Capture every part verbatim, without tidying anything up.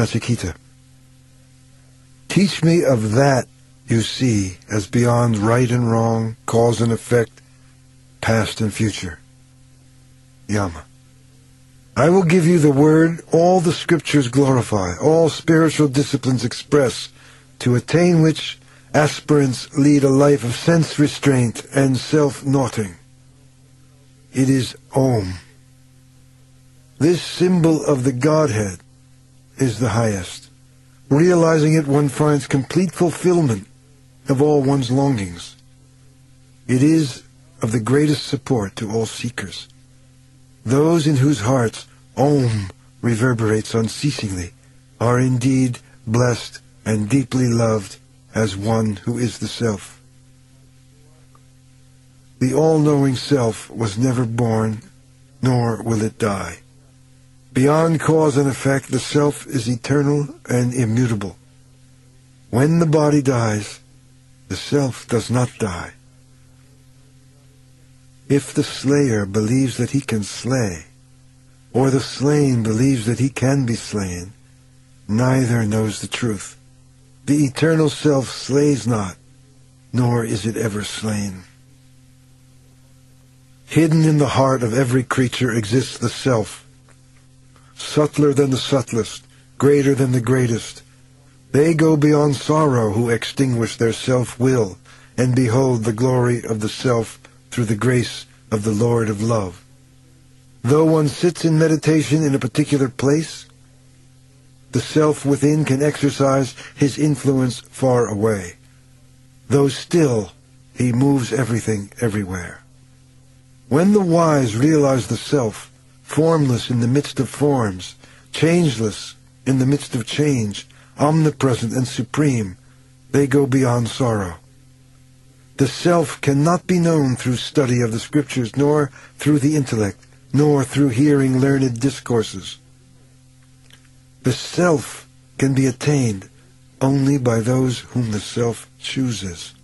Nasikita, teach me of that you see as beyond right and wrong, cause and effect, past and future. Yama, I will give you the word all the scriptures glorify, all spiritual disciplines express, to attain which aspirants lead a life of sense restraint and self-naughting. It is Om. This symbol of the Godhead is the highest. Realizing it, one finds complete fulfillment of all one's longings. It is of the greatest support to all seekers, those in whose hearts Om reverberates unceasingly are indeed blessed and deeply loved as one who is the Self. The all-knowing Self was never born, nor will it die. Beyond cause and effect, the Self is eternal and immutable. When the body dies, the Self does not die. If the slayer believes that he can slay, or the slain believes that he can be slain, neither knows the truth. The eternal Self slays not, nor is it ever slain. Hidden in the heart of every creature exists the Self, subtler than the subtlest, greater than the greatest. They go beyond sorrow who extinguish their self-will and behold the glory of the Self through the grace of the Lord of Love. Though one sits in meditation in a particular place, the Self within can exercise his influence far away, though still he moves everything everywhere. When the wise realize the Self, formless in the midst of forms, changeless in the midst of change, omnipresent and supreme, they go beyond sorrow. The Self cannot be known through study of the Scriptures, nor through the intellect, nor through hearing learned discourses. The Self can be attained only by those whom the Self chooses.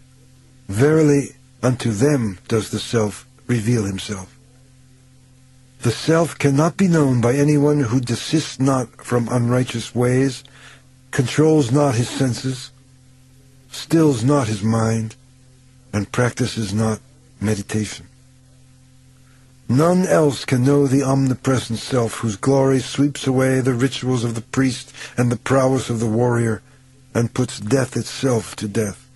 Verily, unto them does the Self reveal himself. The Self cannot be known by anyone who desists not from unrighteous ways, controls not his senses, stills not his mind, and practices not meditation. None else can know the omnipresent Self, whose glory sweeps away the rituals of the priest and the prowess of the warrior, and puts death itself to death.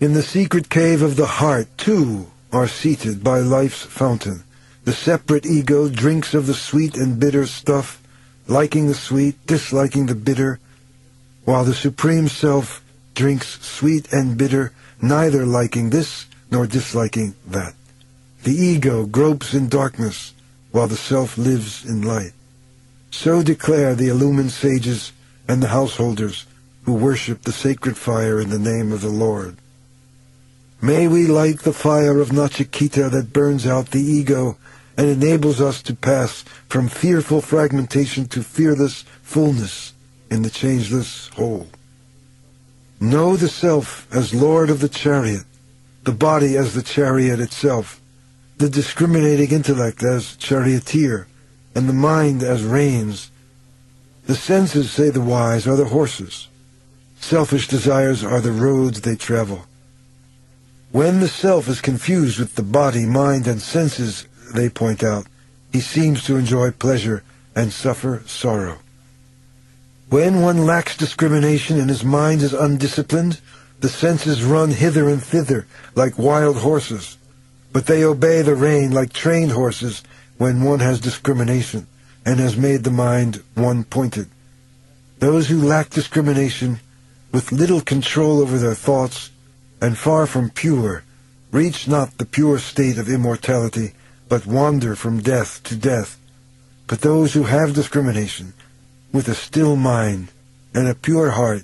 In the secret cave of the heart, two are seated by life's fountain. The separate ego drinks of the sweet and bitter stuff, liking the sweet, disliking the bitter, while the Supreme Self drinks sweet and bitter, neither liking this nor disliking that. The ego gropes in darkness, while the Self lives in light. So declare the illumined sages and the householders who worship the sacred fire in the name of the Lord. May we light the fire of Nachiketa that burns out the ego and enables us to pass from fearful fragmentation to fearless fullness in the changeless whole. Know the Self as Lord of the chariot, the body as the chariot itself, the discriminating intellect as charioteer, and the mind as reins. The senses, say the wise, are the horses. Selfish desires are the roads they travel. When the Self is confused with the body, mind, and senses, they point out, he seems to enjoy pleasure and suffer sorrow. When one lacks discrimination and his mind is undisciplined, the senses run hither and thither like wild horses. But they obey the rein like trained horses when one has discrimination and has made the mind one-pointed. Those who lack discrimination, with little control over their thoughts, and far from pure, reach not the pure state of immortality, but wander from death to death. But those who have discrimination, with a still mind and a pure heart,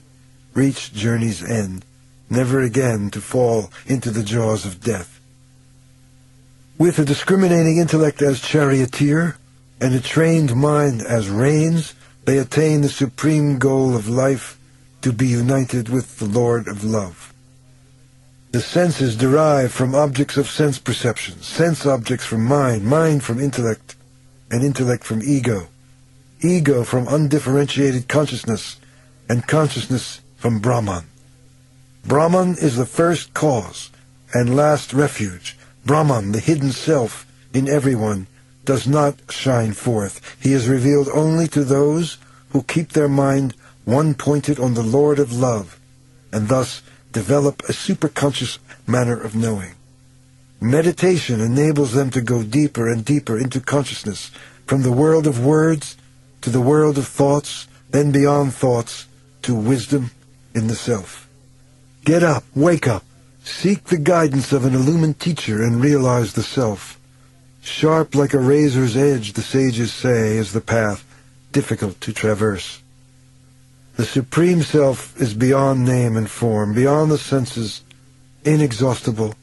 reach journey's end, never again to fall into the jaws of death. With a discriminating intellect as charioteer and a trained mind as reins, they attain the supreme goal of life, to be united with the Lord of Love. The senses derive from objects of sense perception, sense objects from mind, mind from intellect, and intellect from ego, ego from undifferentiated consciousness, and consciousness from Brahman. Brahman is the first cause and last refuge. Brahman, the hidden self in everyone, does not shine forth. He is revealed only to those who keep their mind one-pointed on the Lord of love, and thus develop a superconscious manner of knowing. Meditation enables them to go deeper and deeper into consciousness, from the world of words to the world of thoughts, then beyond thoughts to wisdom in the self. Get up, wake up, seek the guidance of an illumined teacher and realize the self. Sharp like a razor's edge, the sages say, is the path, difficult to traverse. The Supreme Self is beyond name and form, beyond the senses, inexhaustible,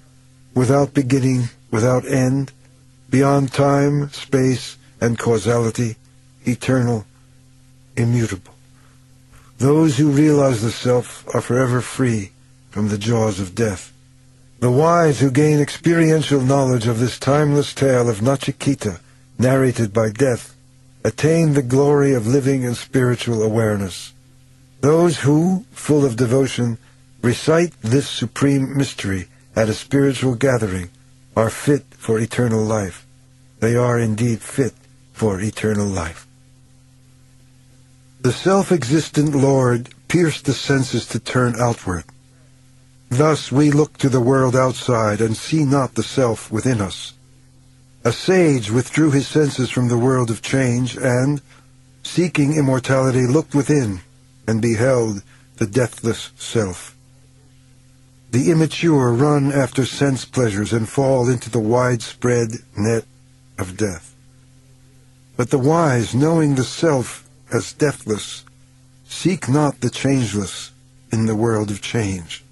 without beginning, without end, beyond time, space, and causality, eternal, immutable. Those who realize the Self are forever free from the jaws of death. The wise who gain experiential knowledge of this timeless tale of Nachiketa, narrated by death, attain the glory of living and spiritual awareness. Those who, full of devotion, recite this supreme mystery at a spiritual gathering are fit for eternal life. They are indeed fit for eternal life. The self-existent Lord pierced the senses to turn outward. Thus we look to the world outside and see not the self within us. A sage withdrew his senses from the world of change and, seeking immortality, looked within and beheld the deathless self. The immature run after sense pleasures and fall into the widespread net of death. But the wise, knowing the self as deathless, seek not the changeless in the world of change.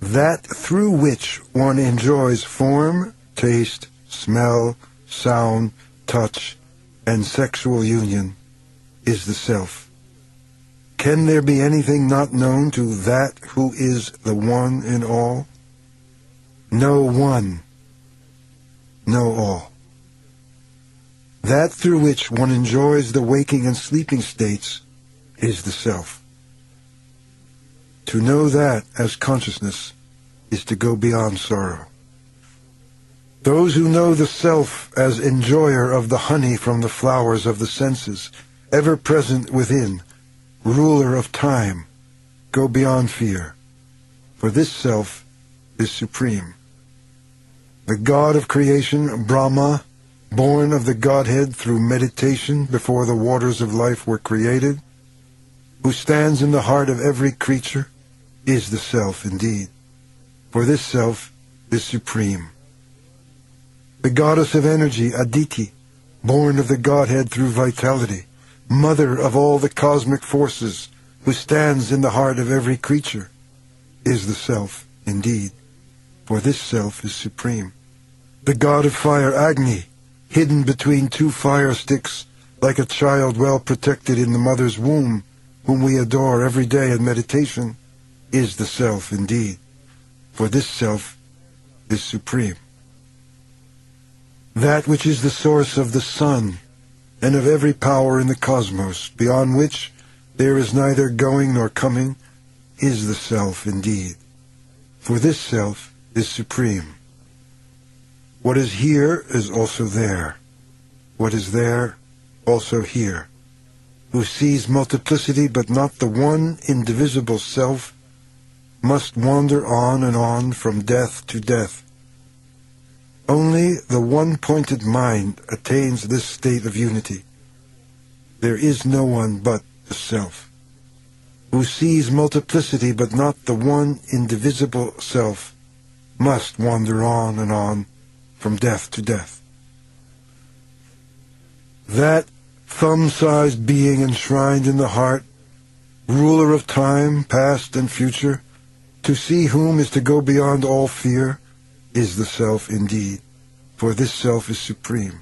That through which one enjoys form, taste, smell, sound, touch, and sexual union is the self. Can there be anything not known to that who is the one in all? No one, no all. That through which one enjoys the waking and sleeping states is the self. To know that as consciousness is to go beyond sorrow. Those who know the self as enjoyer of the honey from the flowers of the senses, ever present within, ruler of time, go beyond fear, for this self is supreme. The God of creation, Brahma, born of the Godhead through meditation before the waters of life were created, who stands in the heart of every creature, is the self indeed, for this self is supreme. The goddess of energy, Aditi, born of the Godhead through vitality, mother of all the cosmic forces, who stands in the heart of every creature, is the self indeed, for this self is supreme. The god of fire, Agni, hidden between two fire sticks, like a child well protected in the mother's womb, whom we adore every day in meditation, is the self indeed, for this self is supreme. That which is the source of the sun and of every power in the cosmos, beyond which there is neither going nor coming, is the self indeed, for this self is supreme. What is here is also there, what is there also here. Who sees multiplicity but not the one indivisible self must wander on and on from death to death. Only the one-pointed mind attains this state of unity. There is no one but the self. Who sees multiplicity but not the one indivisible self must wander on and on from death to death. That thumb-sized being enshrined in the heart, ruler of time, past and future, to see whom is to go beyond all fear, is the self indeed, for this self is supreme.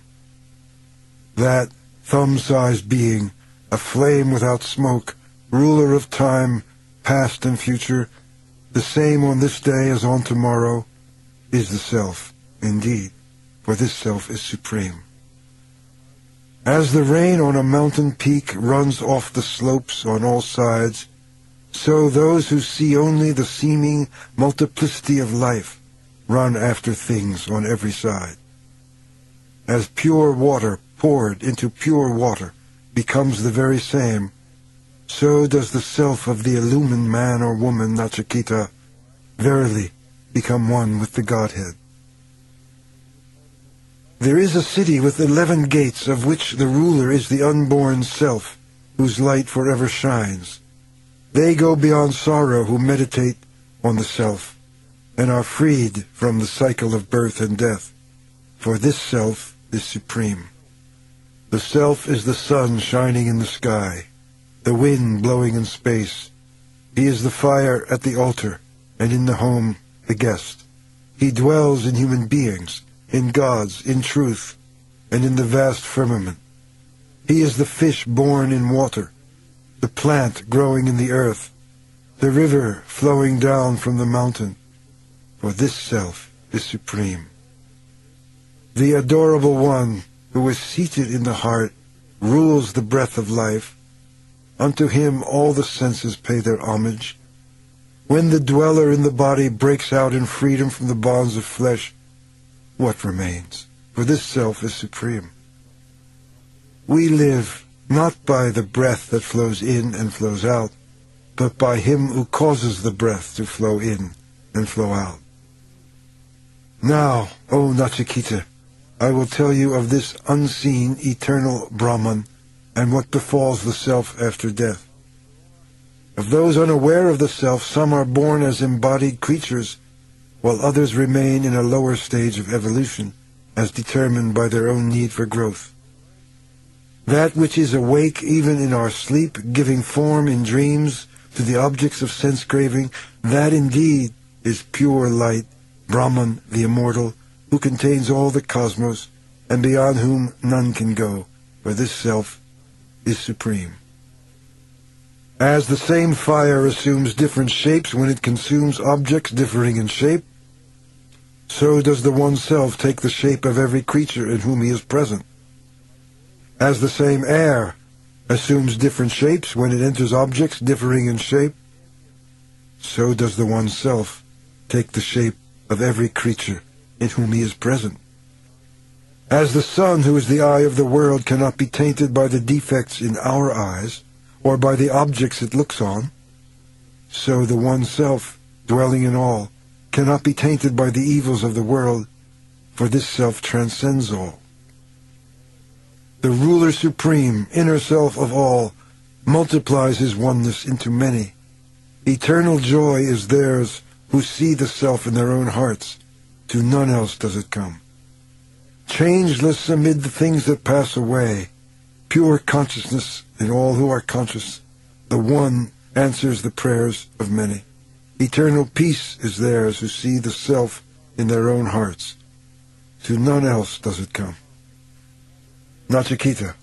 That thumb-sized being, a flame without smoke, ruler of time, past and future, the same on this day as on tomorrow, is the self indeed, for this self is supreme. As the rain on a mountain peak runs off the slopes on all sides, so those who see only the seeming multiplicity of life run after things on every side. As pure water poured into pure water becomes the very same, so does the self of the illumined man or woman, Nachiketa, verily become one with the Godhead. There is a city with eleven gates, of which the ruler is the unborn self, whose light forever shines. They go beyond sorrow who meditate on the self, and are freed from the cycle of birth and death, for this self is supreme. The self is the sun shining in the sky, the wind blowing in space. He is the fire at the altar, and in the home, the guest. He dwells in human beings, in gods, in truth, and in the vast firmament. He is the fish born in water, the plant growing in the earth, the river flowing down from the mountain, for this self is supreme. The adorable one, who is seated in the heart, rules the breath of life. Unto him all the senses pay their homage. When the dweller in the body breaks out in freedom from the bonds of flesh, what remains? For this self is supreme. We live not by the breath that flows in and flows out, but by him who causes the breath to flow in and flow out. Now, O Nachiketa, I will tell you of this unseen eternal Brahman and what befalls the self after death. Of those unaware of the self, some are born as embodied creatures, while others remain in a lower stage of evolution, as determined by their own need for growth. That which is awake even in our sleep, giving form in dreams to the objects of sense-craving, that indeed is pure light, Brahman the immortal, who contains all the cosmos, and beyond whom none can go, for this self is supreme. As the same fire assumes different shapes when it consumes objects differing in shape, so does the one self take the shape of every creature in whom he is present. As the same air assumes different shapes when it enters objects differing in shape, so does the one self take the shape of every creature in whom he is present. As the sun, who is the eye of the world, cannot be tainted by the defects in our eyes or by the objects it looks on, so the one self, dwelling in all, cannot be tainted by the evils of the world, for this self transcends all. The ruler supreme, inner self of all, multiplies his oneness into many. Eternal joy is theirs who see the self in their own hearts. To none else does it come. Changeless amid the things that pass away, pure consciousness in all who are conscious, the one answers the prayers of many. Eternal peace is theirs who see the self in their own hearts. To none else does it come. Nachiketa,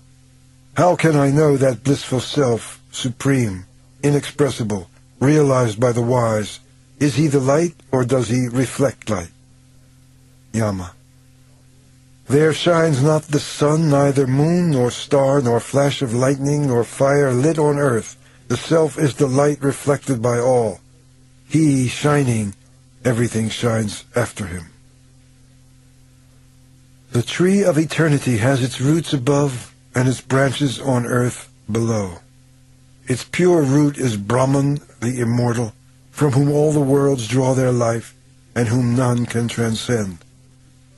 how can I know that blissful self, supreme, inexpressible, realized by the wise? Is he the light, or does he reflect light? Yama, there shines not the sun, neither moon, nor star, nor flash of lightning, nor fire lit on earth. The self is the light reflected by all. He shining, everything shines after him. The tree of eternity has its roots above and its branches on earth below. Its pure root is Brahman, the immortal, from whom all the worlds draw their life and whom none can transcend.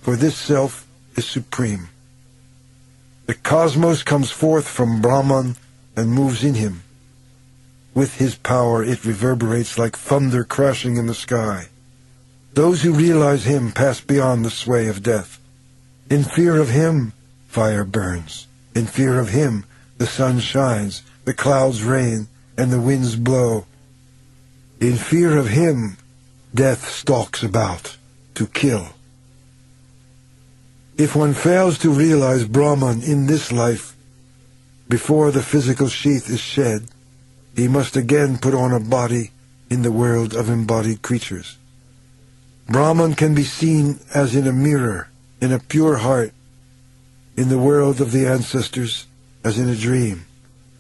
For this self is supreme. The cosmos comes forth from Brahman and moves in him. With his power it reverberates like thunder crashing in the sky. Those who realize him pass beyond the sway of death. In fear of him, fire burns. In fear of him, the sun shines, the clouds rain, and the winds blow. In fear of him, death stalks about to kill. If one fails to realize Brahman in this life, before the physical sheath is shed, he must again put on a body in the world of embodied creatures. Brahman can be seen as in a mirror, in a pure heart, in the world of the ancestors as in a dream,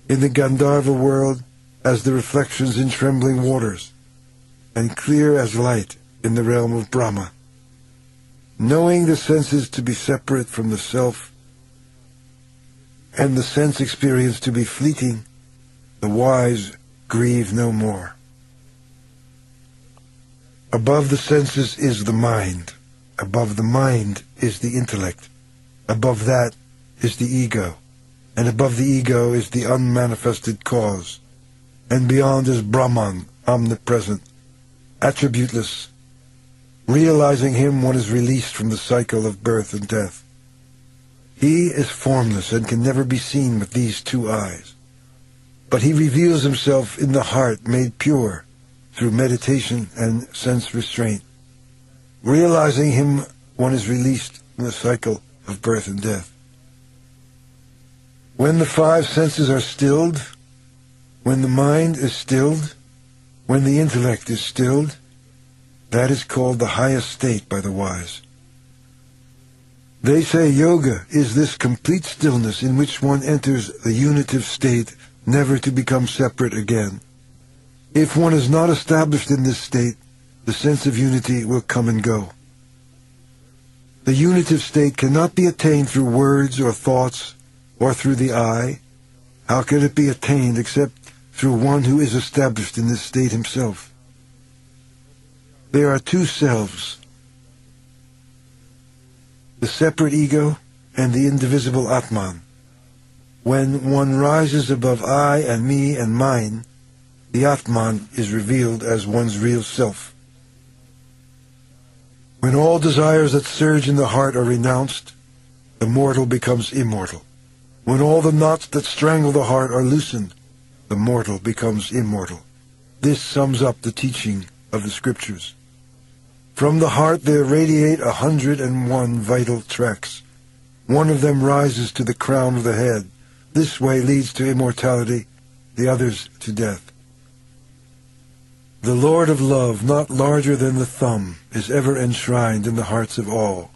in the Gandharva world as the reflections in trembling waters, and clear as light in the realm of Brahma. Knowing the senses to be separate from the self, and the sense experience to be fleeting, the wise grieve no more. Above the senses is the mind, above the mind is the intellect, above that is the ego, and above the ego is the unmanifested cause, and beyond is Brahman, omnipresent, attributeless. Realizing him, one is released from the cycle of birth and death. He is formless and can never be seen with these two eyes, but he reveals himself in the heart made pure through meditation and sense restraint. Realizing him, one is released from the cycle of birth and death. When the five senses are stilled, when the mind is stilled, when the intellect is stilled, that is called the highest state by the wise. They say yoga is this complete stillness in which one enters the unitive state, never to become separate again. If one is not established in this state, the sense of unity will come and go. The unitive state cannot be attained through words or thoughts or through the eye. How can it be attained except through one who is established in this state himself? There are two selves, the separate ego and the indivisible Atman. When one rises above I and me and mine, the Atman is revealed as one's real self. When all desires that surge in the heart are renounced, the mortal becomes immortal. When all the knots that strangle the heart are loosened, the mortal becomes immortal. This sums up the teaching of the scriptures. From the heart there radiate a hundred and one vital tracks. One of them rises to the crown of the head. This way leads to immortality, the others to death. The Lord of love, not larger than the thumb, is ever enshrined in the hearts of all.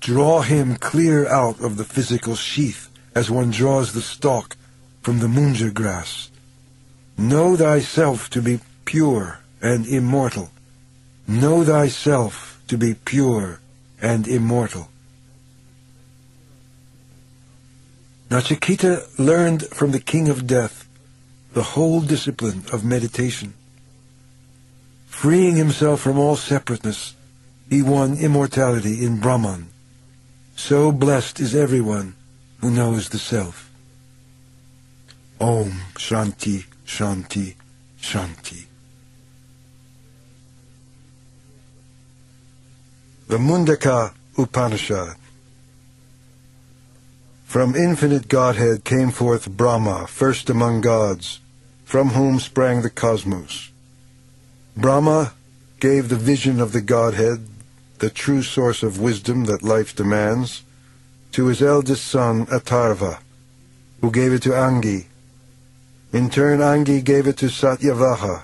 Draw him clear out of the physical sheath, as one draws the stalk from the munja grass. Know thyself to be pure and immortal. Know thyself to be pure and immortal. Nachiketa learned from the king of death the whole discipline of meditation. Freeing himself from all separateness, he won immortality in Brahman. So blessed is everyone who knows the self. Om Shanti, Shanti, Shanti. The Mundaka Upanishad. From infinite Godhead came forth Brahma, first among gods, from whom sprang the cosmos. Brahma gave the vision of the Godhead, the true source of wisdom that life demands, to his eldest son Atharva, who gave it to Angi. In turn, Angi gave it to Satyavaha.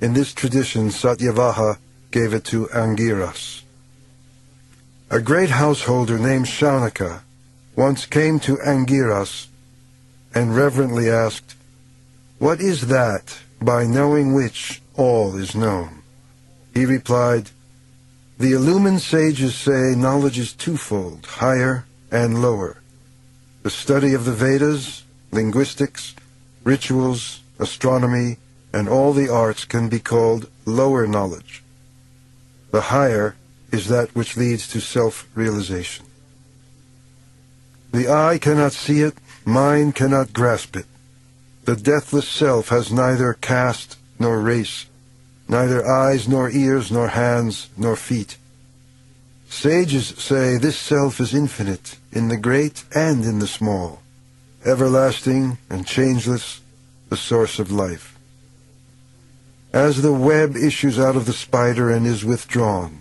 In this tradition, Satyavaha gave it to Angiras. A great householder named Shaunaka once came to Angiras and reverently asked, "What is that by knowing which all is known?" He replied, "The illumined sages say knowledge is twofold, higher and lower. The study of the Vedas, linguistics, rituals, astronomy, and all the arts can be called lower knowledge. The higher is that which leads to self-realization. The eye cannot see it, mind cannot grasp it. The deathless self has neither caste nor race, neither eyes nor ears nor hands nor feet. Sages say this self is infinite, in the great and in the small, everlasting and changeless, the source of life. As the web issues out of the spider and is withdrawn,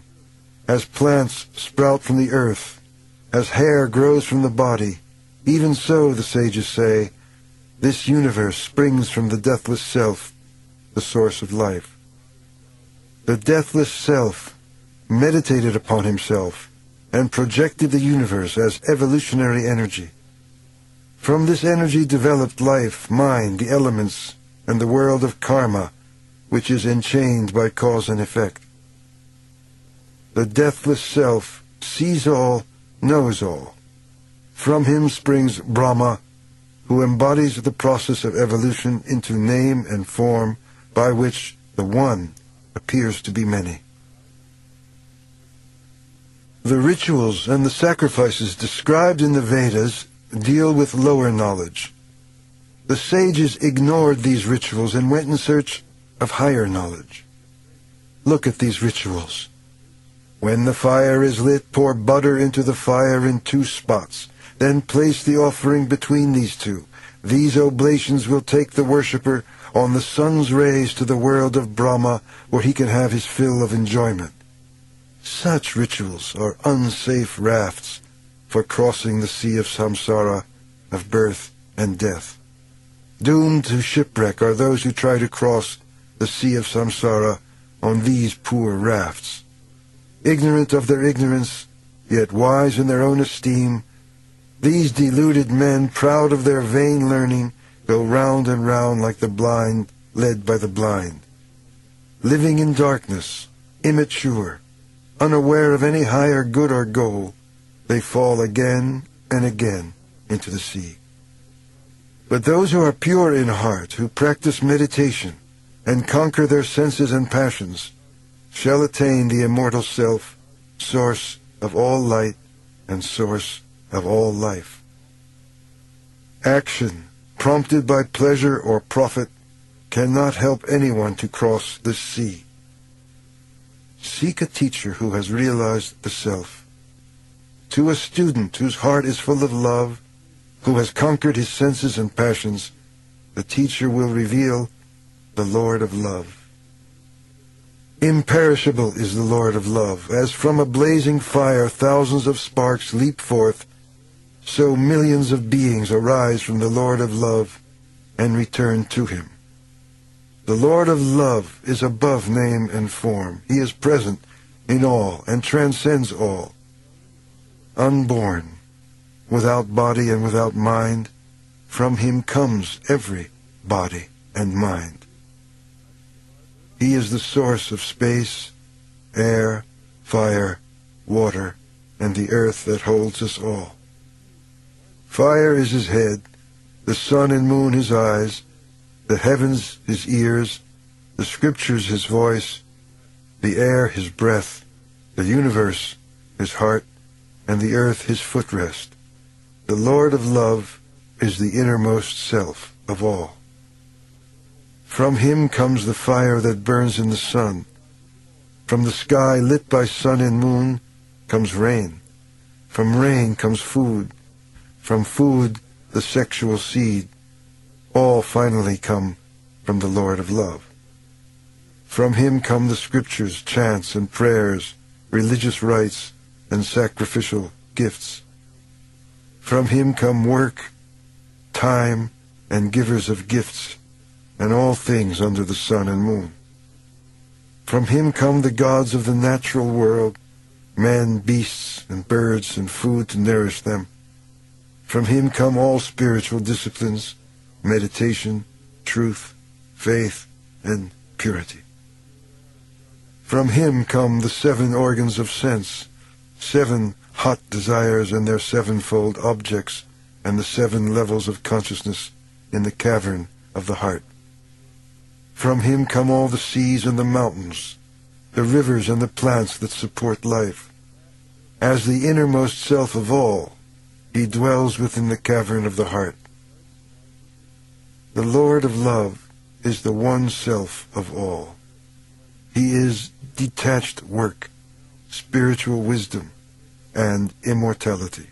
as plants sprout from the earth, as hair grows from the body, even so, the sages say, this universe springs from the deathless self, the source of life. The deathless self meditated upon himself and projected the universe as evolutionary energy. From this energy developed life, mind, the elements, and the world of karma, which is enchained by cause and effect. The deathless self sees all, knows all. From him springs Brahma, who embodies the process of evolution into name and form, by which the one appears to be many. The rituals and the sacrifices described in the Vedas deal with lower knowledge. The sages ignored these rituals and went in search of higher knowledge. Look at these rituals. When the fire is lit, pour butter into the fire in two spots. Then place the offering between these two. These oblations will take the worshipper on the sun's rays to the world of Brahma, where he can have his fill of enjoyment. Such rituals are unsafe rafts for crossing the sea of samsara, of birth and death. Doomed to shipwreck are those who try to cross the sea of samsara on these poor rafts. Ignorant of their ignorance, yet wise in their own esteem, these deluded men, proud of their vain learning, go round and round like the blind, led by the blind. Living in darkness, immature, unaware of any higher good or goal, they fall again and again into the sea. But those who are pure in heart, who practice meditation and conquer their senses and passions, shall attain the immortal self, source of all light and source of all life. Action, prompted by pleasure or profit, cannot help anyone to cross this sea. Seek a teacher who has realized the self. To a student whose heart is full of love, who has conquered his senses and passions, the teacher will reveal the Lord of Love. Imperishable is the Lord of Love. As from a blazing fire thousands of sparks leap forth, so millions of beings arise from the Lord of Love and return to him. The Lord of Love is above name and form. He is present in all and transcends all. Unborn, without body and without mind, from him comes every body and mind. He is the source of space, air, fire, water, and the earth that holds us all. Fire is his head, the sun and moon his eyes, the heavens his ears, the scriptures his voice, the air his breath, the universe his heart, and the earth his footrest. The Lord of Love is the innermost self of all. From him comes the fire that burns in the sun. From the sky lit by sun and moon comes rain. From rain comes food. From food the sexual seed. All finally come from the Lord of Love. From him come the scriptures, chants and prayers, religious rites, and sacrificial gifts. From him come work, time, and givers of gifts, and all things under the sun and moon. From him come the gods of the natural world, men, beasts, and birds, and food to nourish them. From him come all spiritual disciplines, meditation, truth, faith, and purity. From him come the seven organs of sense, seven hot desires and their sevenfold objects, and the seven levels of consciousness in the cavern of the heart. From him come all the seas and the mountains, the rivers and the plants that support life. As the innermost self of all, he dwells within the cavern of the heart. The Lord of Love is the one self of all. He is detached work, spiritual wisdom, and immortality.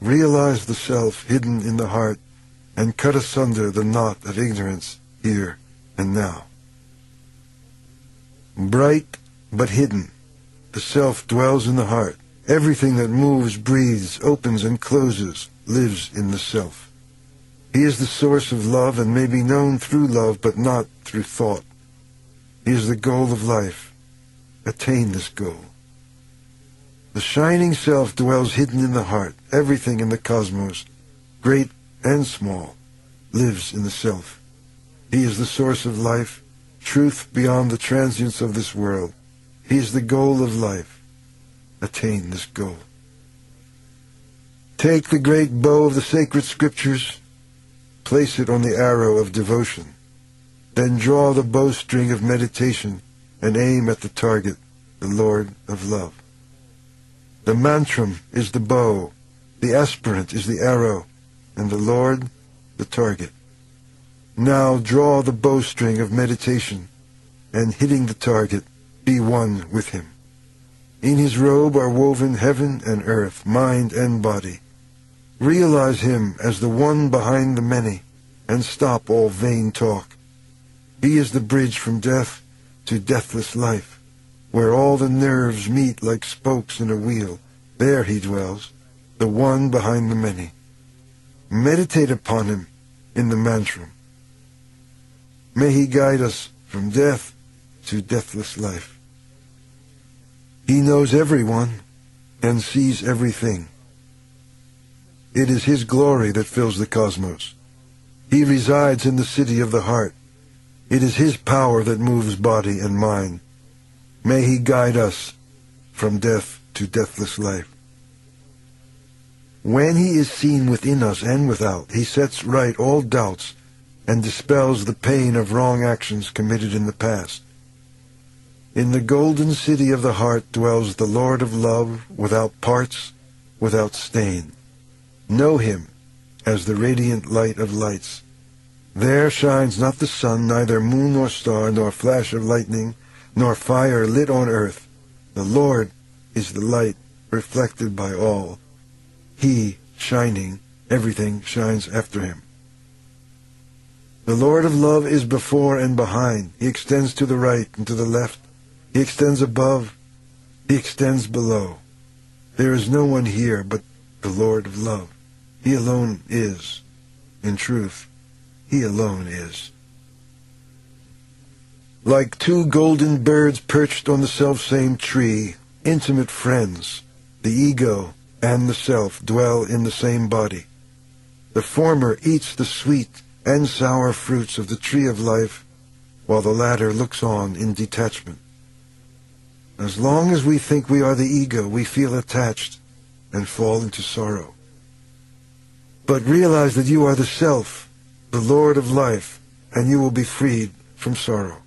Realize the self hidden in the heart and cut asunder the knot of ignorance here and now. Bright but hidden, the self dwells in the heart. Everything that moves, breathes, opens and closes lives in the self. He is the source of love and may be known through love but not through thought. He is the goal of life. Attain this goal. The shining self dwells hidden in the heart. Everything in the cosmos, great and small, lives in the self. He is the source of life, truth beyond the transience of this world. He is the goal of life. Attain this goal. Take the great bow of the sacred scriptures, place it on the arrow of devotion. Then draw the bowstring of meditation and aim at the target, the Lord of love. The mantram is the bow, the aspirant is the arrow, and the Lord the target. Now draw the bowstring of meditation, and hitting the target, be one with him. In his robe are woven heaven and earth, mind and body. Realize him as the one behind the many, and stop all vain talk. He is the bridge from death to deathless life, where all the nerves meet like spokes in a wheel. There he dwells, the one behind the many. Meditate upon him in the mantram. May he guide us from death to deathless life. He knows everyone and sees everything. It is his glory that fills the cosmos. He resides in the city of the heart. It is his power that moves body and mind. May he guide us from death to deathless life. When he is seen within us and without, he sets right all doubts and dispels the pain of wrong actions committed in the past. In the golden city of the heart dwells the Lord of love, without parts, without stain. Know him as the radiant light of lights. There shines not the sun, neither moon nor star, nor flash of lightning, nor fire lit on earth. The Lord is the light reflected by all. He shining, everything shines after him. The Lord of love is before and behind. He extends to the right and to the left. He extends above. He extends below. There is no one here but the Lord of love. He alone is. In truth, he alone is. Like two golden birds perched on the selfsame tree, intimate friends, the ego and the self dwell in the same body. The former eats the sweet and sour fruits of the tree of life, while the latter looks on in detachment. As long as we think we are the ego, we feel attached and fall into sorrow. But realize that you are the self, the Lord of life, and you will be freed from sorrow.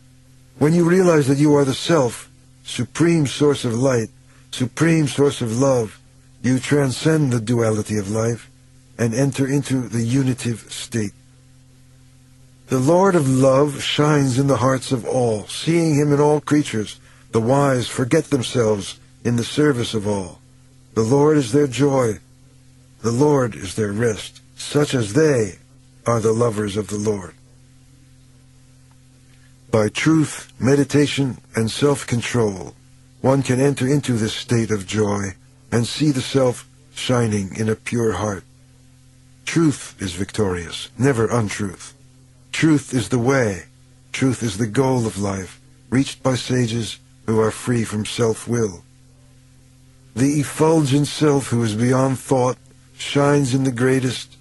When you realize that you are the self, supreme source of light, supreme source of love, you transcend the duality of life and enter into the unitive state. The Lord of love shines in the hearts of all. Seeing him in all creatures, the wise forget themselves in the service of all. The Lord is their joy. The Lord is their rest. Such as they are the lovers of the Lord. By truth, meditation, and self-control, one can enter into this state of joy and see the self shining in a pure heart. Truth is victorious, never untruth. Truth is the way. Truth is the goal of life, reached by sages who are free from self-will. The effulgent self who is beyond thought shines in the greatest,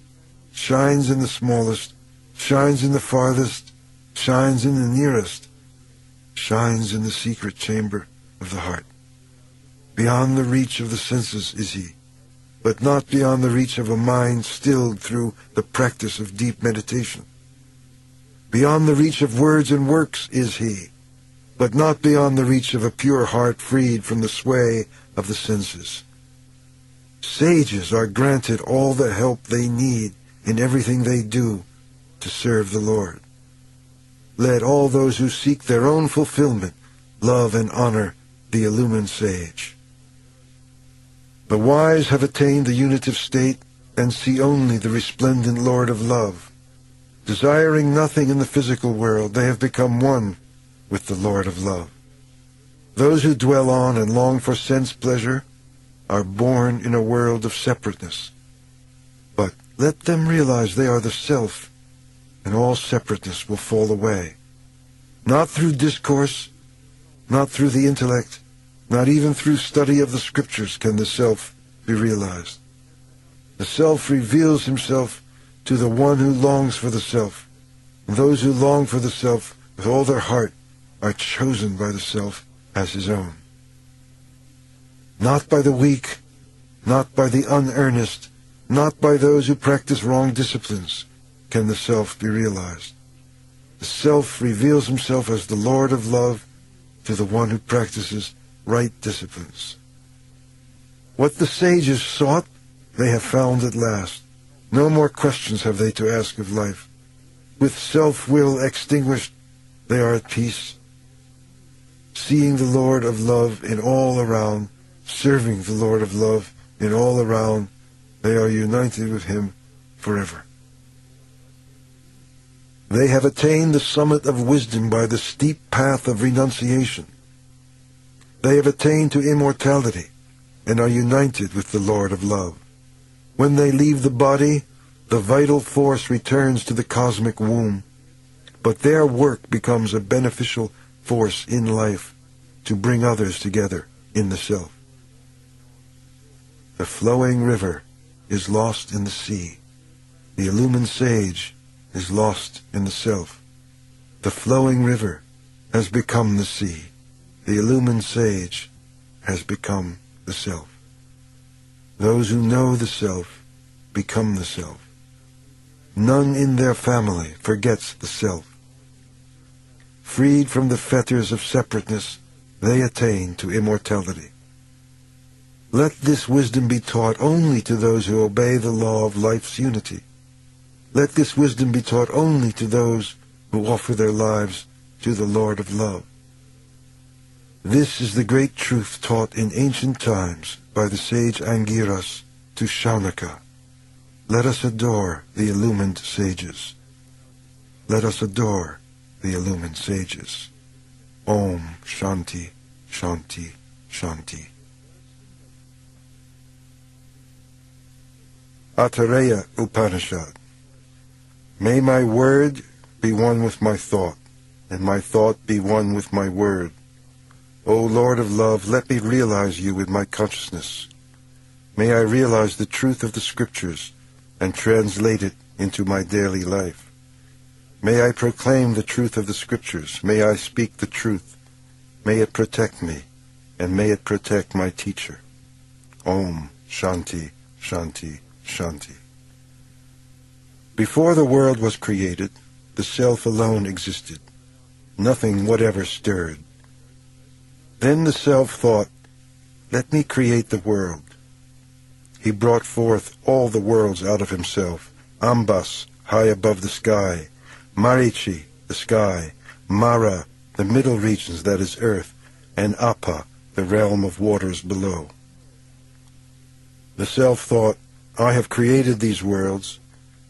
shines in the smallest, shines in the farthest, shines in the nearest, shines in the secret chamber of the heart. Beyond the reach of the senses is he, but not beyond the reach of a mind stilled through the practice of deep meditation. Beyond the reach of words and works is he, but not beyond the reach of a pure heart freed from the sway of the senses. Sages are granted all the help they need in everything they do to serve the Lord. Let all those who seek their own fulfillment love and honor the illumined sage. The wise have attained the unitive state and see only the resplendent Lord of love. Desiring nothing in the physical world, they have become one with the Lord of love. Those who dwell on and long for sense pleasure are born in a world of separateness. But let them realize they are the self, and all separateness will fall away. Not through discourse, not through the intellect, Not even through study of the scriptures can the self be realized. The self reveals himself to the one who longs for the self. And those who long for the self with all their heart are chosen by the self as his own. Not by the weak, not by the unearnest, not by those who practice wrong disciplines can the self be realized. The self reveals himself as the Lord of love to the one who practices right disciplines. What the sages sought, they have found at last. No more questions have they to ask of life. With self-will extinguished, they are at peace, seeing the Lord of love in all around, serving the Lord of love in all around, they are united with him forever. They have attained the summit of wisdom by the steep path of renunciation. They have attained to immortality and are united with the Lord of love. When they leave the body, the vital force returns to the cosmic womb, but their work becomes a beneficial force in life to bring others together in the self. The flowing river is lost in the sea. The illumined sage is lost in the self. The flowing river has become the sea. The illumined sage has become the self. Those who know the self become the self. None in their family forgets the self. Freed from the fetters of separateness, they attain to immortality. Let this wisdom be taught only to those who obey the law of life's unity. Let this wisdom be taught only to those who offer their lives to the Lord of love. This is the great truth taught in ancient times by the sage Angiras to Shaunaka. Let us adore the illumined sages. Let us adore the illumined sages. Om Shanti, Shanti, Shanti. Aitareya Upanishad. May my word be one with my thought, and my thought be one with my word. O Lord of love, let me realize you with my consciousness. May I realize the truth of the scriptures and translate it into my daily life. May I proclaim the truth of the scriptures. May I speak the truth. May it protect me, and may it protect my teacher. Om Shanti, Shanti, Shanti. Before the world was created, the self alone existed. Nothing whatever stirred. Then the self thought, let me create the world. He brought forth all the worlds out of himself, Ambas, high above the sky, Marichi, the sky, Mara, the middle regions, that is earth, and Apa, the realm of waters below. The self thought, I have created these worlds,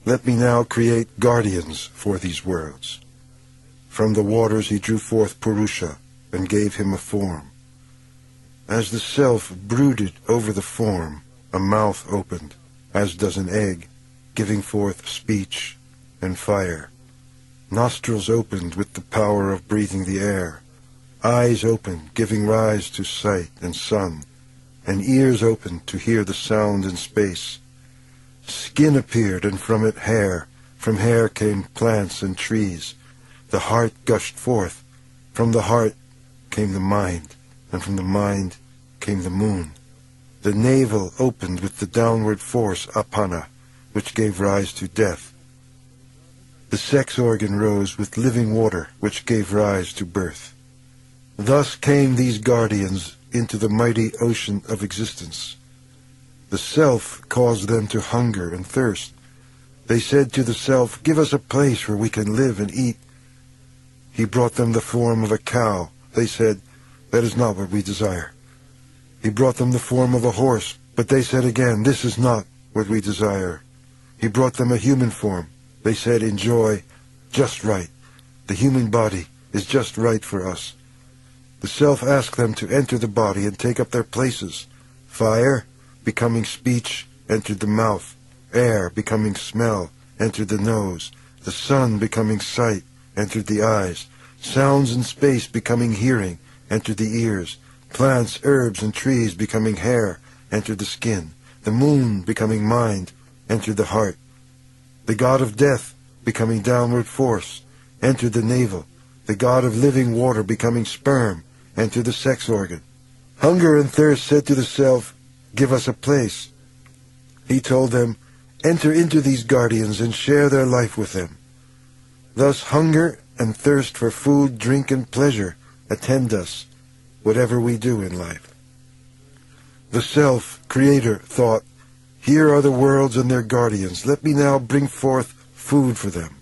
let me now create guardians for these worlds. From the waters he drew forth Purusha, and gave him a form. As the self brooded over the form, a mouth opened, as does an egg, giving forth speech and fire. Nostrils opened with the power of breathing the air. Eyes opened, giving rise to sight and sun, and ears opened to hear the sound in space. Skin appeared, and from it hair. From hair came plants and trees. The heart gushed forth. From the heart came the mind, and from the mind came the moon. The navel opened with the downward force, apana, which gave rise to death. The sex organ rose with living water, which gave rise to birth. Thus came these guardians into the mighty ocean of existence. The self caused them to hunger and thirst. They said to the self, give us a place where we can live and eat. He brought them the form of a cow. They said, that is not what we desire. He brought them the form of a horse, but they said again, this is not what we desire. He brought them a human form. They said, enjoy, just right. The human body is just right for us. The self asked them to enter the body and take up their places. Fire, becoming speech, entered the mouth. Air, becoming smell, entered the nose. The sun, becoming sight, entered the eyes. Sounds in space, becoming hearing, entered the ears. plants, herbs, and trees becoming hair entered the skin. The moon becoming mind entered the heart. The god of death becoming downward force entered the navel. The god of living water becoming sperm entered the sex organ. Hunger and thirst said to the self, "Give us a place." He told them, "Enter into these guardians and share their life with them." Thus hunger and thirst for food, drink, and pleasure attend us, whatever we do in life. The Self, Creator, thought, "Here are the worlds and their guardians. Let me now bring forth food for them."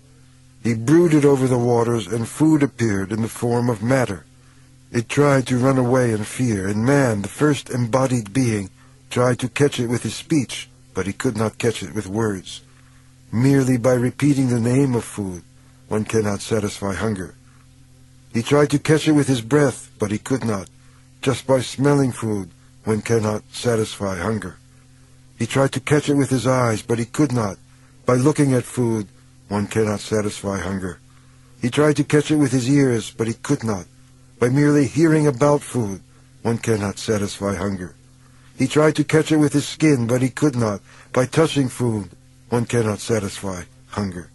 He brooded over the waters, and food appeared in the form of matter. It tried to run away in fear, and man, the first embodied being, tried to catch it with his speech, but he could not catch it with words. Merely by repeating the name of food, one cannot satisfy hunger. He tried to catch it with his breath, but he could not. Just by smelling food, one cannot satisfy hunger. He tried to catch it with his eyes, but he could not. By looking at food, one cannot satisfy hunger. He tried to catch it with his ears, but he could not. By merely hearing about food, one cannot satisfy hunger. He tried to catch it with his skin, but he could not. By touching food, one cannot satisfy hunger.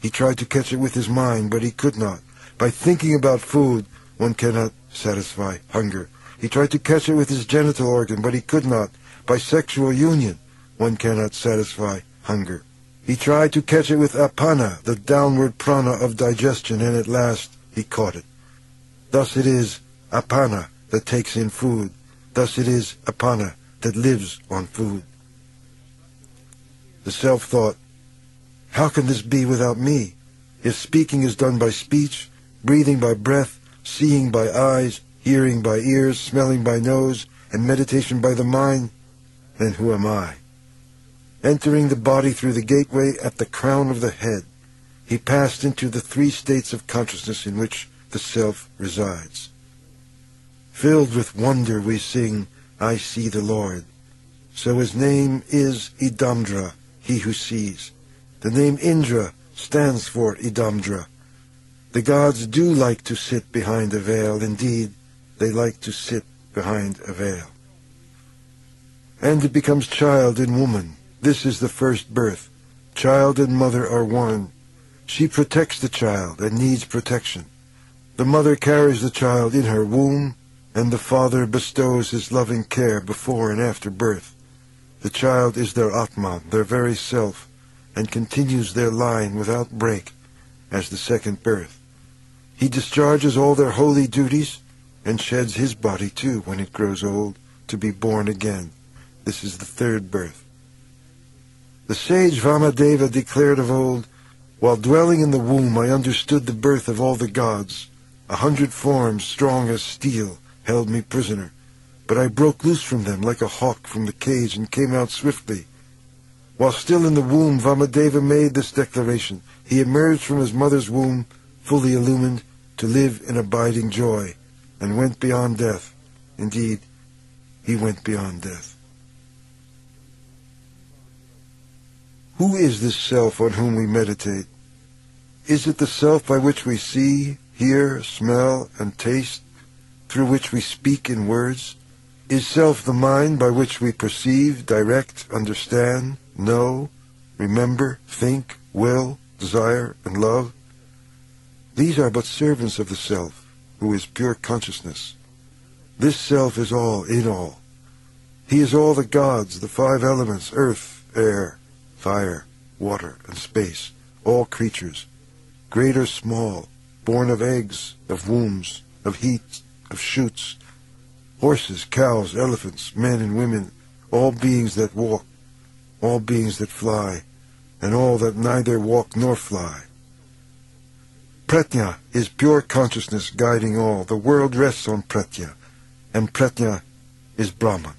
He tried to catch it with his mind, but he could not. By thinking about food, one cannot satisfy hunger. He tried to catch it with his genital organ, but he could not. By sexual union, one cannot satisfy hunger. He tried to catch it with apana, the downward prana of digestion, and at last he caught it. Thus it is apana that takes in food. Thus it is apana that lives on food. The self thought, "How can this be without me? If speaking is done by speech, breathing by breath, seeing by eyes, hearing by ears, smelling by nose, and meditation by the mind, then who am I?" Entering the body through the gateway at the crown of the head, he passed into the three states of consciousness in which the self resides. Filled with wonder we sing, "I see the Lord." So his name is Idamdra, he who sees. The name Indra stands for Idamdra. The gods do like to sit behind a veil. Indeed, they like to sit behind a veil. And it becomes child and woman. This is the first birth. Child and mother are one. She protects the child and needs protection. The mother carries the child in her womb, and the father bestows his loving care before and after birth. The child is their Atman, their very self, and continues their line without break as the second birth. He discharges all their holy duties, and sheds his body too when it grows old to be born again. This is the third birth. The sage Vamadeva declared of old, "While dwelling in the womb I understood the birth of all the gods. A hundred forms strong as steel held me prisoner, but I broke loose from them like a hawk from the cage and came out swiftly." While still in the womb, Vamadeva made this declaration. He emerged from his mother's womb, fully illumined, to live in abiding joy, and went beyond death. Indeed, he went beyond death. Who is this self on whom we meditate? Is it the self by which we see, hear, smell, and taste, through which we speak in words? Is self the mind by which we perceive, direct, understand, know, remember, think, will, desire, and love? These are but servants of the self, who is pure consciousness. This self is all in all. He is all the gods, the five elements, earth, air, fire, water, and space, all creatures, great or small, born of eggs, of wombs, of heat, of shoots, horses, cows, elephants, men and women, all beings that walk, all beings that fly, and all that neither walk nor fly. Pratya is pure consciousness guiding all. The world rests on Pratya, and Pratya is Brahman.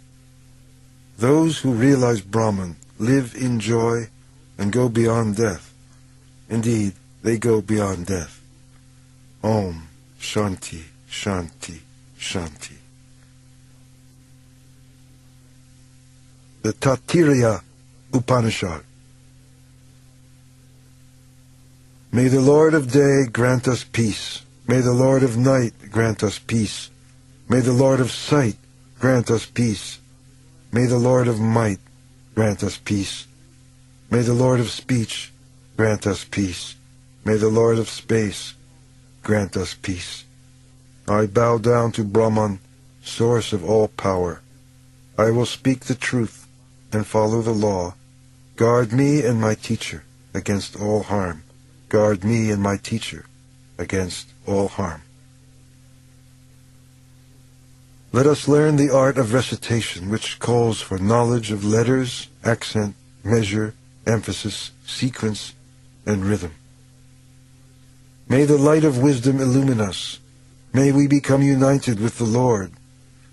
Those who realize Brahman live in joy and go beyond death. Indeed, they go beyond death. Om Shanti, Shanti, Shanti. The Aitareya Upanishad. May the Lord of Day grant us peace. May the Lord of Night grant us peace. May the Lord of sight grant us peace. May the Lord of might grant us peace. May the Lord of speech grant us peace. May the Lord of space grant us peace. I bow down to Brahman, source of all power. I will speak the truth and follow the law. Guard me and my teacher against all harm. Guard me and my teacher against all harm. Let us learn the art of recitation, which calls for knowledge of letters, accent, measure, emphasis, sequence, and rhythm. May the light of wisdom illumine us. May we become united with the Lord.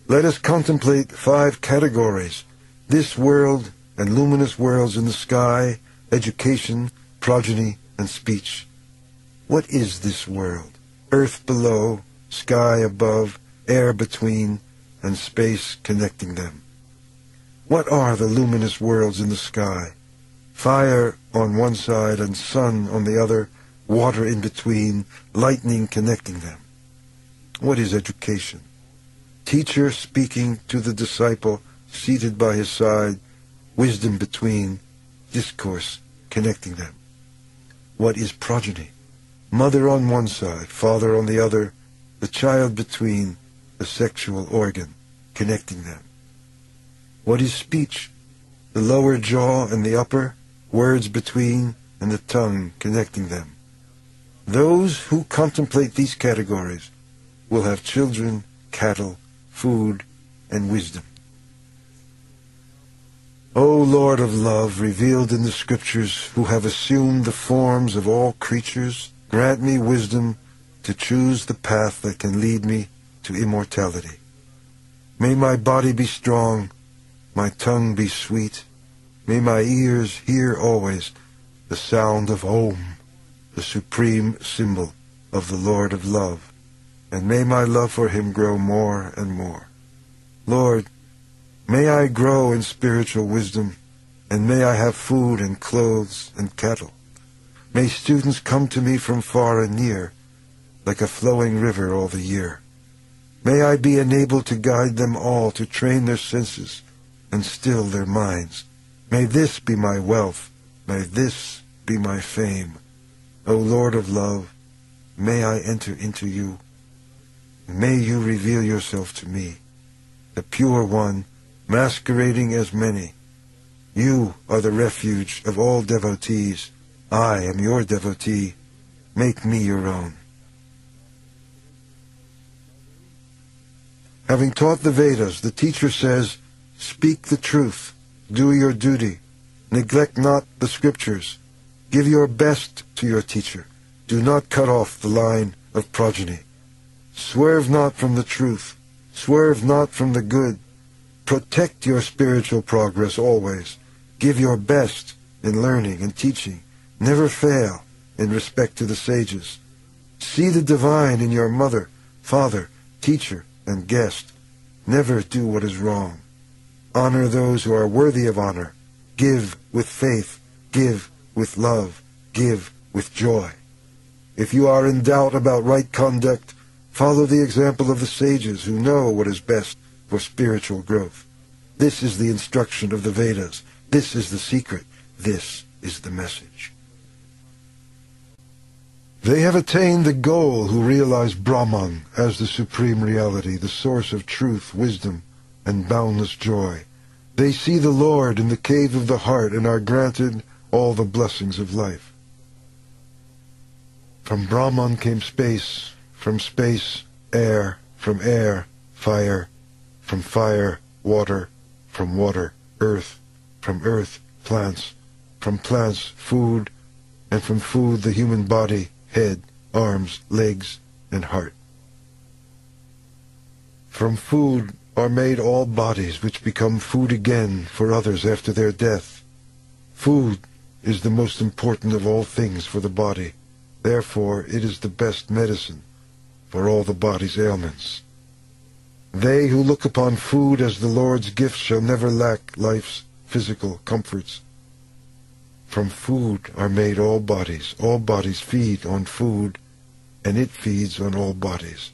Let us contemplate five categories: this world and luminous worlds in the sky, education, progeny, and speech. What is this world? Earth below, sky above, air between, and space connecting them. What are the luminous worlds in the sky? Fire on one side and sun on the other, water in between, lightning connecting them. What is education? Teacher speaking to the disciple seated by his side, wisdom between, discourse connecting them. What is progeny? Mother on one side, father on the other, the child between, the sexual organ connecting them. What is speech? The lower jaw and the upper, words between, and the tongue connecting them. Those who contemplate these categories will have children, cattle, food, and wisdom. O Lord of love, revealed in the scriptures, who have assumed the forms of all creatures, grant me wisdom to choose the path that can lead me to immortality. May my body be strong, my tongue be sweet. May my ears hear always the sound of Om, the supreme symbol of the Lord of love, and may my love for him grow more and more. Lord, may I grow in spiritual wisdom, and may I have food and clothes and cattle. May students come to me from far and near, like a flowing river all the year. May I be enabled to guide them all, to train their senses and still their minds. May this be my wealth, may this be my fame. O Lord of love, may I enter into you. May you reveal yourself to me, the pure one, masquerading as many. You are the refuge of all devotees. I am your devotee. Make me your own. Having taught the Vedas, the teacher says, speak the truth, do your duty, neglect not the scriptures, give your best to your teacher, do not cut off the line of progeny. Swerve not from the truth, swerve not from the good, protect your spiritual progress always, give your best in learning and teaching, never fail in respect to the sages. See the divine in your mother, father, teacher, and guest. Never do what is wrong. Honor those who are worthy of honor. Give with faith, give with love, give with joy. If you are in doubt about right conduct, follow the example of the sages who know what is best for spiritual growth. This is the instruction of the Vedas. This is the secret. This is the message. They have attained the goal who realize Brahman as the supreme reality, the source of truth, wisdom, and boundless joy. They see the Lord in the cave of the heart and are granted all the blessings of life. From Brahman came space, from space, air, from air, fire, from fire, water, from water, earth, from earth, plants, from plants, food, and from food the human body, head, arms, legs, and heart. From food are made all bodies, which become food again for others after their death. Food is the most important of all things for the body. Therefore, it is the best medicine for all the body's ailments. They who look upon food as the Lord's gift shall never lack life's physical comforts. From food are made all bodies. All bodies feed on food, and it feeds on all bodies.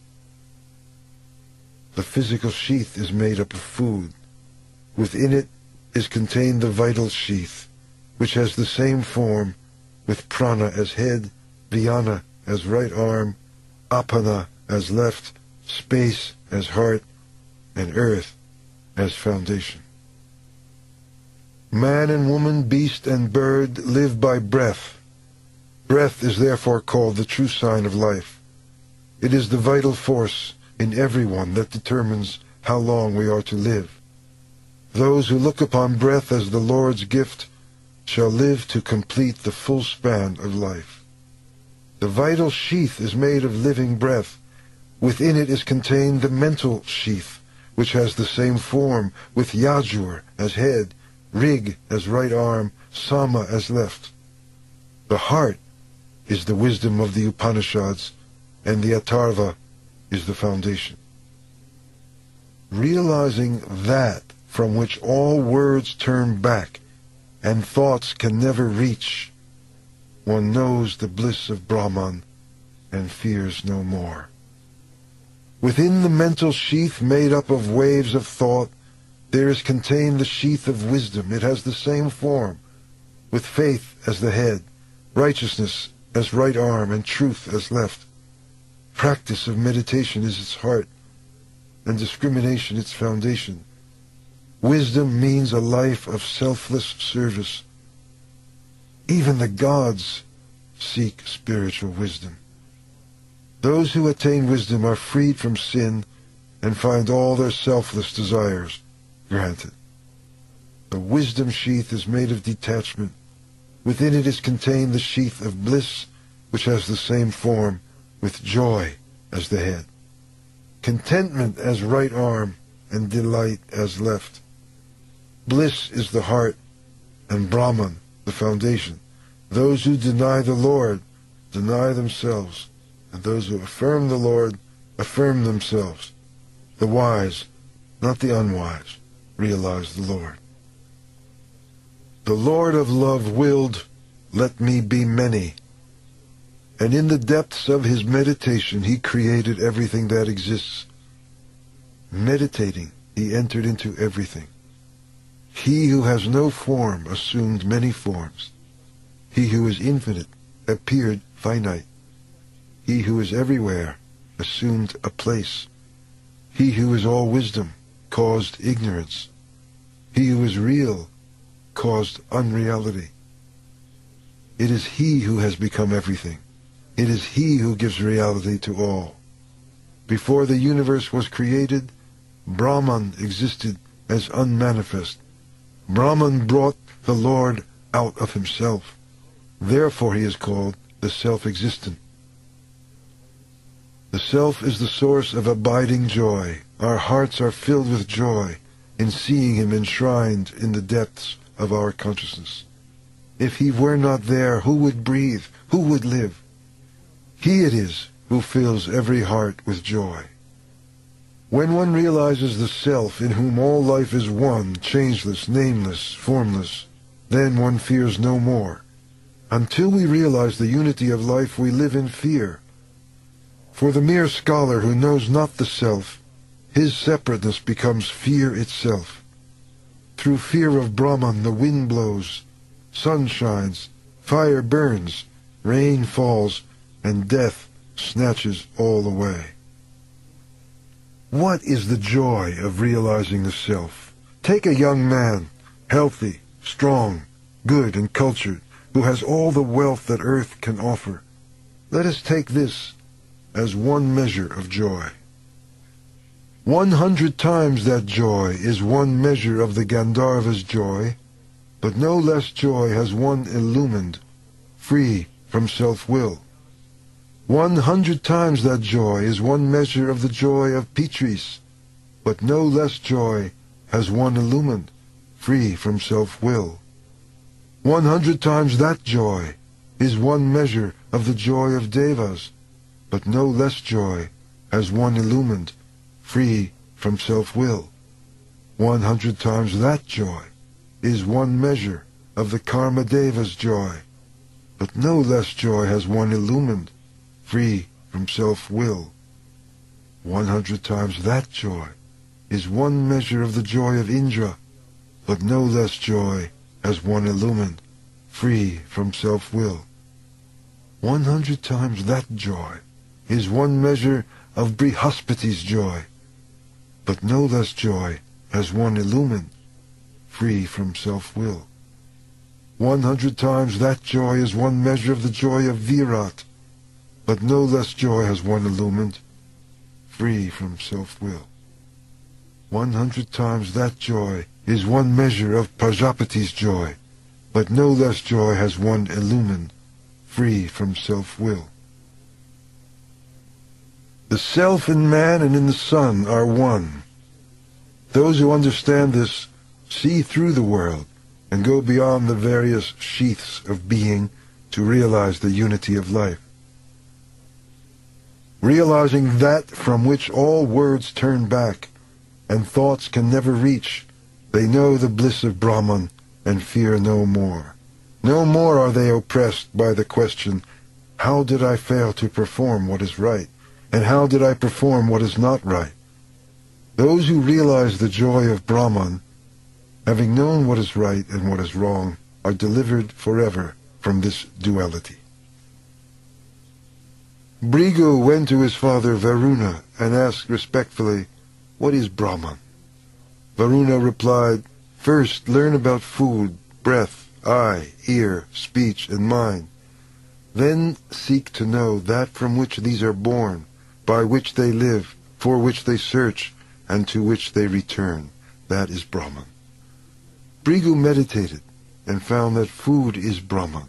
The physical sheath is made up of food. Within it is contained the vital sheath, which has the same form, with prana as head, dhyana as right arm, apana as left, space as heart, and earth as foundation. Man and woman, beast and bird live by breath. Breath is therefore called the true sign of life. It is the vital force in everyone that determines how long we are to live. Those who look upon breath as the Lord's gift shall live to complete the full span of life. The vital sheath is made of living breath. Within it is contained the mental sheath, which has the same form, with Yajur as head, Rig as right arm, Sama as left. The heart is the wisdom of the Upanishads, and the Atharva is the foundation. Realizing that from which all words turn back and thoughts can never reach, one knows the bliss of Brahman and fears no more. Within the mental sheath made up of waves of thought, there is contained the sheath of wisdom. It has the same form, with faith as the head, righteousness as right arm, and truth as left. Practice of meditation is its heart, and discrimination its foundation. Wisdom means a life of selfless service. Even the gods seek spiritual wisdom. Those who attain wisdom are freed from sin and find all their selfless desires granted. The wisdom sheath is made of detachment. Within it is contained the sheath of bliss, which has the same form, with joy as the head, contentment as right arm, and delight as left. Bliss is the heart, and Brahman the foundation. Those who deny the Lord deny themselves, and those who affirm the Lord affirm themselves. The wise, not the unwise, realize the Lord. The Lord of love willed, let me be many. And in the depths of his meditation, he created everything that exists. Meditating, he entered into everything. He who has no form assumed many forms. He who is infinite appeared finite. He who is everywhere assumed a place. He who is all wisdom caused ignorance. He who is real caused unreality. It is he who has become everything. It is he who gives reality to all. Before the universe was created, Brahman existed as unmanifest. Brahman brought the Lord out of himself. Therefore he is called the self-existent. The self is the source of abiding joy. Our hearts are filled with joy in seeing him enshrined in the depths of our consciousness. If he were not there, who would breathe? Who would live? He it is who fills every heart with joy. When one realizes the self in whom all life is one, changeless, nameless, formless, then one fears no more. Until we realize the unity of life, we live in fear. For the mere scholar who knows not the self, his separateness becomes fear itself. Through fear of Brahman, the wind blows, sun shines, fire burns, rain falls, and death snatches all away. What is the joy of realizing the self? Take a young man, healthy, strong, good, and cultured, who has all the wealth that earth can offer. Let us take this as one measure of joy. One hundred times that joy is one measure of the Gandharva's joy, but no less joy has one illumined, free from self-will. One hundred times that joy is one measure of the joy of Petris, but no less joy has one illumined, free from self-will. One hundred times that joy is one measure of the joy of Devas, but no less joy has one illumined, free from self-will. One hundred times that joy is one measure of the Karma Deva's joy, but no less joy has one illumined, free from self-will. one hundred times that joy is one measure of the joy of Indra, but no less joy as one illumined, free from self-will. one hundred times that joy is one measure of Brihaspati's joy, but no less joy as one illumined, free from self-will. one hundred times that joy is one measure of the joy of Virat, but no less joy as one illumined, free from self-will. one hundred times that joy is one measure of Prajapati's joy, but no less joy has one illumined, free from self-will. The self in man and in the sun are one. Those who understand this see through the world and go beyond the various sheaths of being to realize the unity of life. Realizing that from which all words turn back and thoughts can never reach, they know the bliss of Brahman and fear no more. No more are they oppressed by the question, how did I fail to perform what is right, and how did I perform what is not right? Those who realize the joy of Brahman, having known what is right and what is wrong, are delivered forever from this duality. Brigu went to his father Varuna and asked respectfully, what is Brahman? Varuna replied, first learn about food, breath, eye, ear, speech, and mind. Then seek to know that from which these are born, by which they live, for which they search, and to which they return. That is Brahman. Brigu meditated and found that food is Brahman.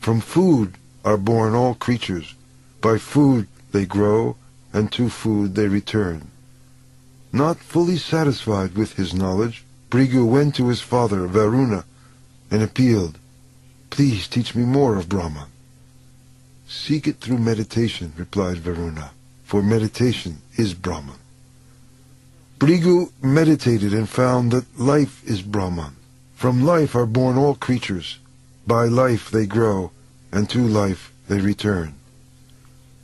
From food are born all creatures. By food they grow, and to food they return. Not fully satisfied with his knowledge, Brigu went to his father, Varuna, and appealed, please teach me more of Brahman. Seek it through meditation, replied Varuna, for meditation is Brahman. Brigu meditated and found that life is Brahman. From life are born all creatures. By life they grow, and to life they return.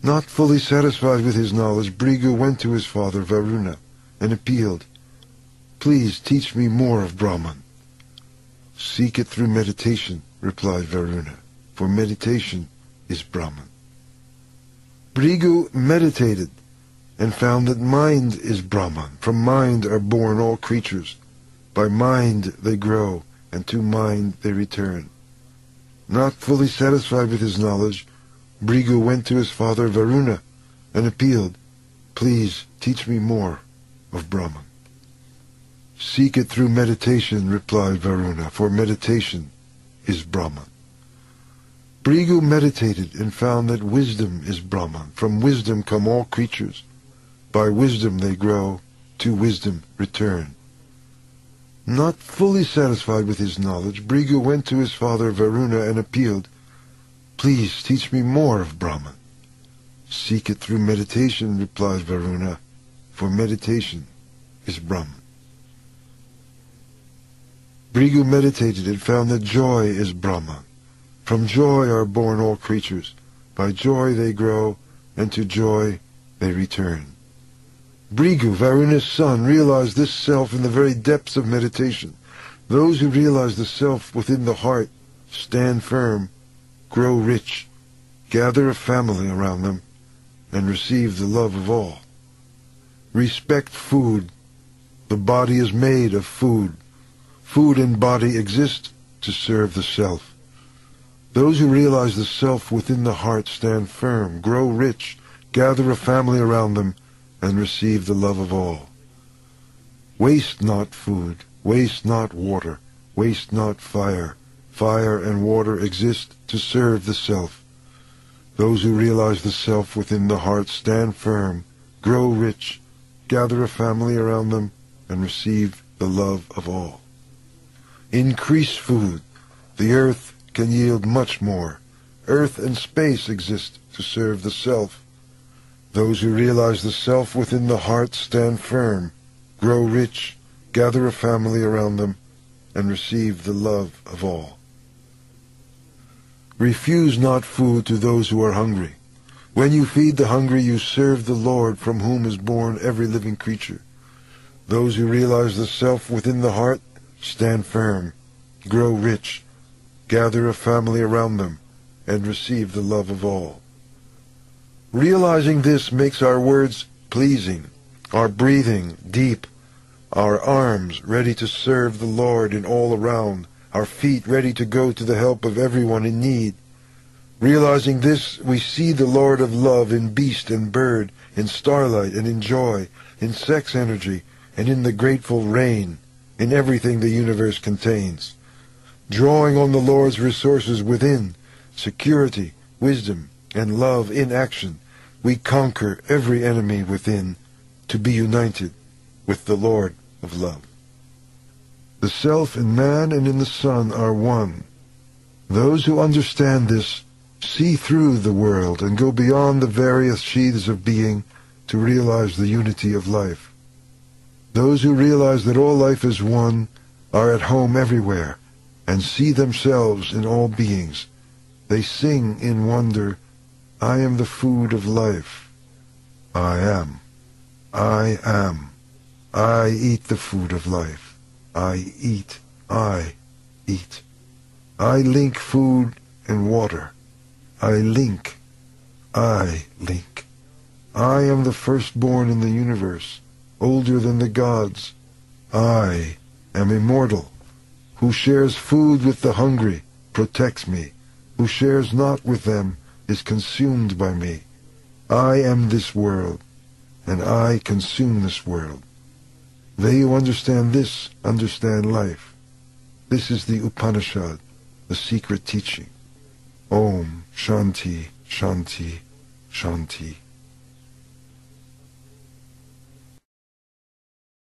Not fully satisfied with his knowledge, Brigu went to his father, Varuna, and appealed, please teach me more of Brahman. Seek it through meditation, replied Varuna, for meditation is Brahman. Brigu meditated and found that mind is Brahman. From mind are born all creatures. By mind they grow, and to mind they return. Not fully satisfied with his knowledge, Brigu went to his father Varuna and appealed, please teach me more of Brahman. Seek it through meditation, replied Varuna, for meditation is Brahman. Brigu meditated and found that wisdom is Brahman. From wisdom come all creatures. By wisdom they grow, to wisdom return. Not fully satisfied with his knowledge, Brigu went to his father Varuna and appealed, please teach me more of Brahman. Seek it through meditation, replied Varuna, for meditation is Brahman. Brigu meditated and found that joy is Brahman. From joy are born all creatures. By joy they grow, and to joy they return. Brigu, Varuna's son, realized this self in the very depths of meditation. Those who realize the self within the heart stand firm, grow rich, gather a family around them, and receive the love of all. Respect food. The body is made of food. Food and body exist to serve the self. Those who realize the self within the heart stand firm, grow rich, gather a family around them, and receive the love of all. Waste not food, waste not water, waste not fire. Fire and water exist to serve the self. Those who realize the self within the heart stand firm, grow rich, gather a family around them, and receive the love of all. Increase food. The earth can yield much more. Earth and space exist to serve the self. Those who realize the self within the heart stand firm, grow rich, gather a family around them, and receive the love of all. Refuse not food to those who are hungry. When you feed the hungry, you serve the Lord, from whom is born every living creature. Those who realize the self within the heart stand firm, grow rich, gather a family around them, and receive the love of all. Realizing this makes our words pleasing, our breathing deep, our arms ready to serve the Lord in all around, our feet ready to go to the help of everyone in need. Realizing this, we see the Lord of love in beast and bird, in starlight and in joy, in sex energy, and in the grateful rain, in everything the universe contains. Drawing on the Lord's resources within, security, wisdom, and love in action, we conquer every enemy within to be united with the Lord of love. The self in man and in the sun are one. Those who understand this see through the world and go beyond the various sheaths of being to realize the unity of life. Those who realize that all life is one are at home everywhere and see themselves in all beings. They sing in wonder, I am the food of life. I am. I am. I eat the food of life. I eat. I eat. I link food and water. I link. I link. I am the firstborn in the universe, older than the gods. I am immortal, who shares food with the hungry, protects me, who shares not with them, is consumed by me. I am this world, and I consume this world. They who understand this, understand life. This is the Upanishad, the secret teaching. Om Shanti Shanti Shanti.